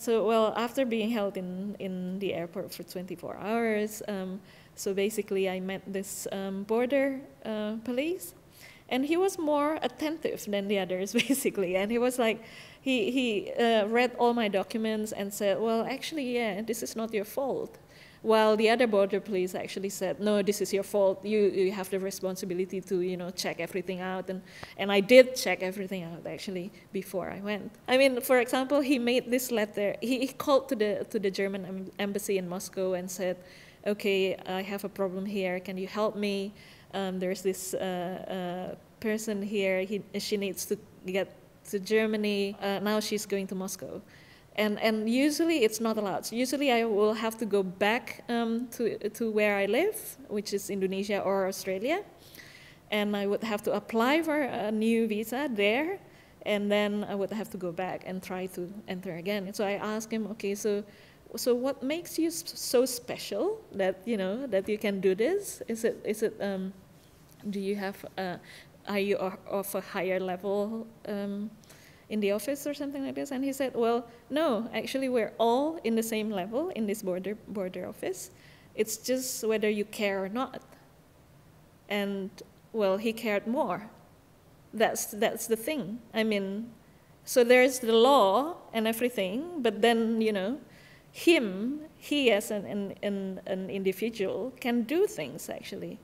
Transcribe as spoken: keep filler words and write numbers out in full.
so well, after being held in in the airport for twenty-four hours, um, so basically I met this um, border uh, police, and he was more attentive than the others, basically. And he was like, he he uh, read all my documents and said, well, actually, yeah, this is not your fault. While the other border police actually said, no, this is your fault. You you have the responsibility to, you know, check everything out. And, and I did check everything out, actually, before I went. I mean, for example, he made this letter. He, he called to the, to the German embassy in Moscow and said, okay, I have a problem here. Can you help me? Um, there's this uh, uh, person here. He, she needs to get to Germany. Uh, now she's going to Moscow. And, and usually it's not allowed. So usually I will have to go back um, to, to where I live, which is Indonesia or Australia. And I would have to apply for a new visa there. And then I would have to go back and try to enter again. And so I asked him, okay, so, so what makes you so special that, you know, that you can do this? Is it, is it um, do you have, a, are you of a higher level um, in the office or something like this? And he said, well, no, actually we're all in the same level in this border border office. It's just whether you care or not. And well, he cared more. That's, that's the thing. I mean, so there's the law and everything, but then, you know, him, he as an, an, an individual can do things actually.